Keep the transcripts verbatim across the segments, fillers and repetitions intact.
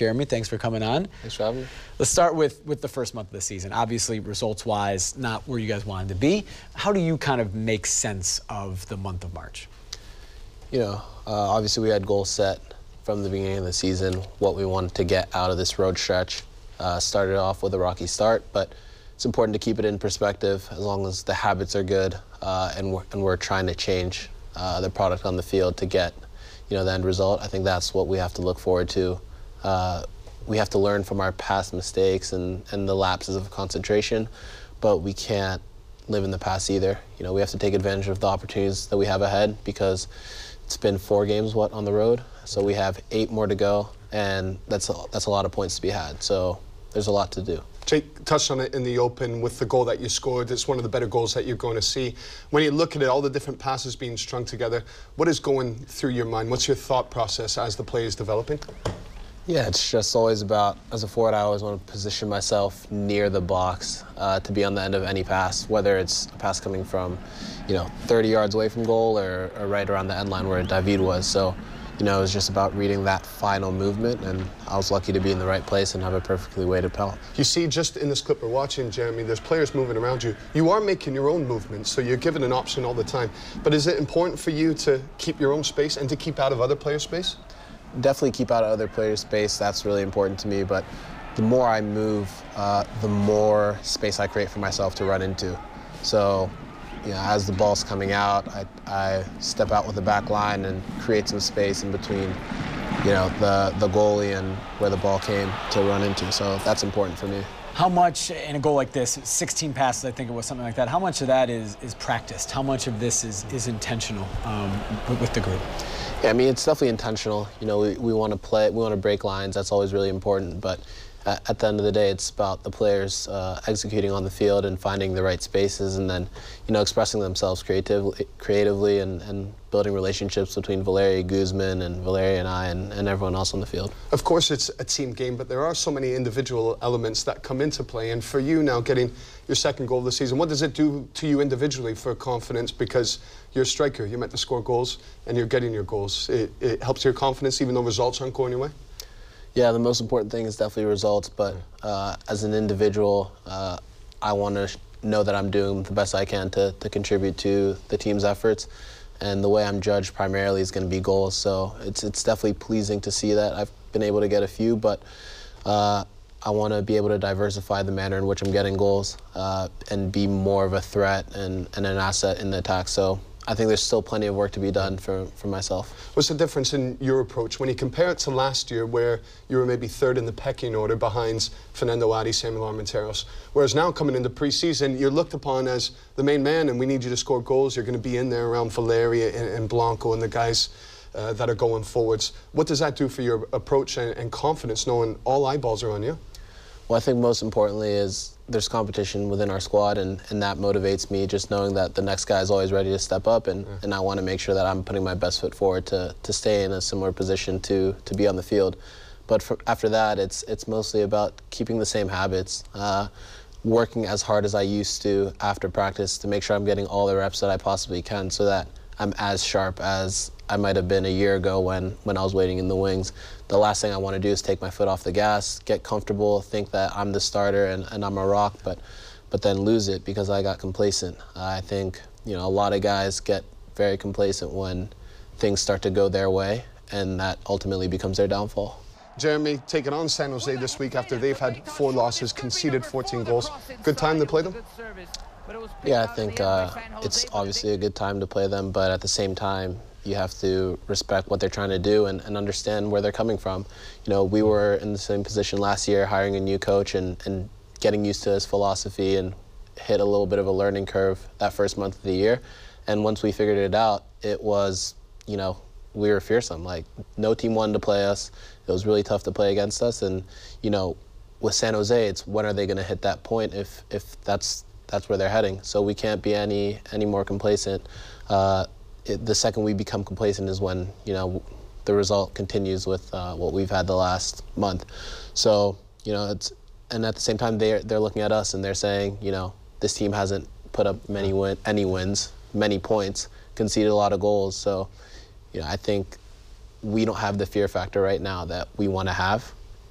Jeremy, thanks for coming on. Thanks for having me. Let's start with, with the first month of the season. Obviously, results-wise, not where you guys wanted to be. How do you kind of make sense of the month of March? You know, uh, obviously we had goals set from the beginning of the season, what we wanted to get out of this road stretch. Uh, started off with a rocky start, but it's important to keep it in perspective as long as the habits are good uh, and, we're, and we're trying to change uh, the product on the field to get, you know, the end result. I think that's what we have to look forward to. Uh, we have to learn from our past mistakes and, and the lapses of concentration, but we can't live in the past either. You know, we have to take advantage of the opportunities that we have ahead, because it's been four games, what, on the road? So we have eight more to go, and that's a, that's a lot of points to be had. So there's a lot to do. Jake touched on it in the open with the goal that you scored. It's one of the better goals that you're going to see. When you look at it, all the different passes being strung together, what is going through your mind? What's your thought process as the play is developing? Yeah, it's just always about, as a forward, I always want to position myself near the box uh, to be on the end of any pass, whether it's a pass coming from, you know, thirty yards away from goal or, or right around the end line where David was. So, you know, it was just about reading that final movement, and I was lucky to be in the right place and have a perfectly weighted pellet. You see, just in this clip we're watching, Jeremy, there's players moving around you. You are making your own movements, so you're given an option all the time. But is it important for you to keep your own space and to keep out of other players' space? Definitely keep out of other players' space. That's really important to me. But the more I move, uh, the more space I create for myself to run into. So, you know, as the ball's coming out, I, I step out with the back line and create some space in between, you know, the, the goalie and where the ball came to run into. So that's important for me. How much, in a goal like this, sixteen passes, I think it was, something like that, how much of that is, is practiced? How much of this is, is intentional um, with the group? Yeah, I mean, it's definitely intentional. You know, we, we want to play, we want to break lines. That's always really important. But at, at the end of the day, it's about the players uh, executing on the field and finding the right spaces, and then, you know, expressing themselves creatively, creatively and, and building relationships between Valeri Guzman and Valeria and I and, and everyone else on the field. Of course, it's a team game, but there are so many individual elements that come into play. And for you now, getting your second goal of the season, what does it do to you individually for confidence? Because you're a striker, you're meant to score goals, and you're getting your goals. It, it helps your confidence, even though results aren't going your way? Yeah, the most important thing is definitely results, but uh, as an individual, uh, I want to know that I'm doing the best I can to, to contribute to the team's efforts. And the way I'm judged primarily is going to be goals, so it's it's definitely pleasing to see that. I've been able to get a few, but uh, I want to be able to diversify the manner in which I'm getting goals uh, and be more of a threat and, and an asset in the attack. So I think there's still plenty of work to be done for, for myself. What's the difference in your approach when you compare it to last year, where you were maybe third in the pecking order behind Fernando Adi, Samuel Armenteros, whereas now coming into preseason, you're looked upon as the main man and we need you to score goals. You're going to be in there around Valeria and, and Blanco and the guys uh, that are going forwards. What does that do for your approach and, and confidence, knowing all eyeballs are on you? Well, I think most importantly is there's competition within our squad, and, and that motivates me, just knowing that the next guy is always ready to step up, and, yeah. and I want to make sure that I'm putting my best foot forward to, to stay in a similar position to, to be on the field. But for, after that, it's, it's mostly about keeping the same habits, uh, working as hard as I used to after practice to make sure I'm getting all the reps that I possibly can, so that I'm as sharp as I might have been a year ago when, when I was waiting in the wings. The last thing I want to do is take my foot off the gas, get comfortable, think that I'm the starter and, and I'm a rock, but, but then lose it because I got complacent. Uh, I think, you know, a lot of guys get very complacent when things start to go their way, and that ultimately becomes their downfall. Jeremy, taking on San Jose this week after they've had four losses, conceded fourteen goals. Good time to play them? Yeah, I think uh, it's obviously a good time to play them, but at the same time, you have to respect what they're trying to do and, and understand where they're coming from. You know, we were in the same position last year, hiring a new coach and, and getting used to his philosophy, and hit a little bit of a learning curve that first month of the year. And once we figured it out, it was, you know, we were fearsome. Like, no team wanted to play us. It was really tough to play against us. And, you know, with San Jose, it's when are they going to hit that point if, if that's, that's where they're heading. So we can't be any, any more complacent. Uh, It, the second we become complacent is when, you know, the result continues with uh, what we've had the last month. So, you know, it's, and at the same time, they're, they're looking at us and they're saying, you know, this team hasn't put up many win, any wins, many points, conceded a lot of goals. So, you know, I think we don't have the fear factor right now that we want to have.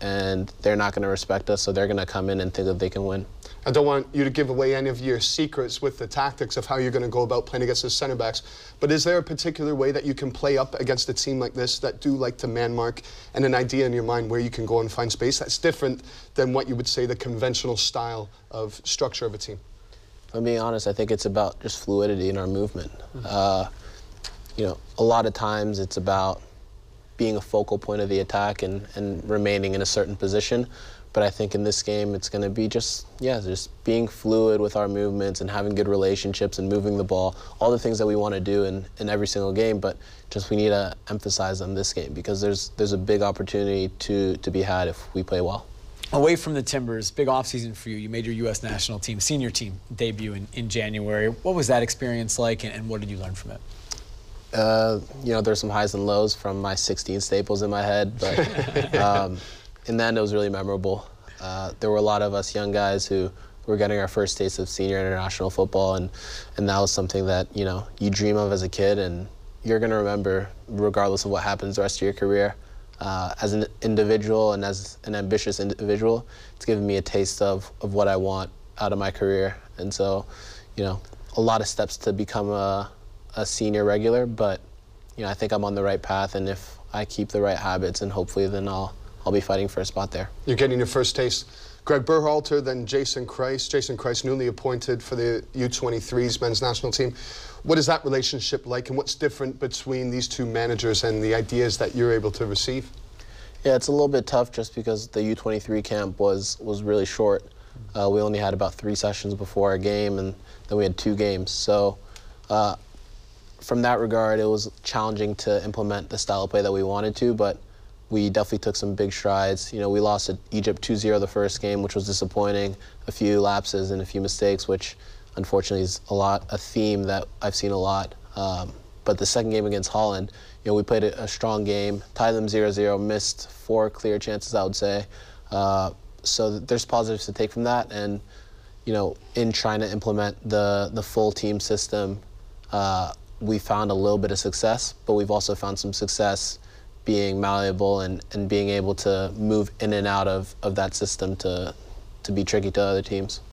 and they're not going to respect us, so they're going to come in and think that they can win. I don't want you to give away any of your secrets with the tactics of how you're going to go about playing against the center backs, but is there a particular way that you can play up against a team like this that do like to man mark, and an idea in your mind where you can go and find space that's different than what you would say the conventional style of structure of a team? If I'm being honest, I think it's about just fluidity in our movement. Mm-hmm. uh, you know, a lot of times it's about being a focal point of the attack and, and remaining in a certain position. But I think in this game, it's going to be just, yeah, just being fluid with our movements and having good relationships and moving the ball, all the things that we want to do in, in every single game, but just we need to emphasize on this game because there's there's a big opportunity to, to be had if we play well. Away from the Timbers, big offseason for you. You made your U S national team, senior team debut in, in January. What was that experience like, and, and what did you learn from it? Uh, you know, there's some highs and lows from my sixteen staples in my head, but um, in the end, it was really memorable. Uh, there were a lot of us young guys who were getting our first taste of senior international football, and, and that was something that, you know, you dream of as a kid, and you're going to remember regardless of what happens the rest of your career. Uh, as an individual and as an ambitious individual, it's given me a taste of, of what I want out of my career. And so, you know, a lot of steps to become a a senior regular, but you know, I think I'm on the right path, and if I keep the right habits, and hopefully then I'll I'll be fighting for a spot there. You're getting your first taste. Greg Berhalter, then Jason Kreis. Jason Kreis, newly appointed for the U twenty-threes men's national team. What is that relationship like, and what's different between these two managers and the ideas that you're able to receive? Yeah, it's a little bit tough just because the U twenty-three camp was was really short. Uh, we only had about three sessions before our game, and then we had two games. So. Uh, From that regard, it was challenging to implement the style of play that we wanted to, but we definitely took some big strides. You know, we lost to Egypt two zero the first game, which was disappointing. A few lapses and a few mistakes, which unfortunately is a lot a theme that I've seen a lot. Um, but the second game against Holland, you know, we played a, a strong game, tied them zero zero, missed four clear chances, I would say. Uh, so there's positives to take from that, and you know, in trying to implement the the full team system. Uh, We found a little bit of success, but we've also found some success being malleable and, and being able to move in and out of, of that system to, to be tricky to other teams.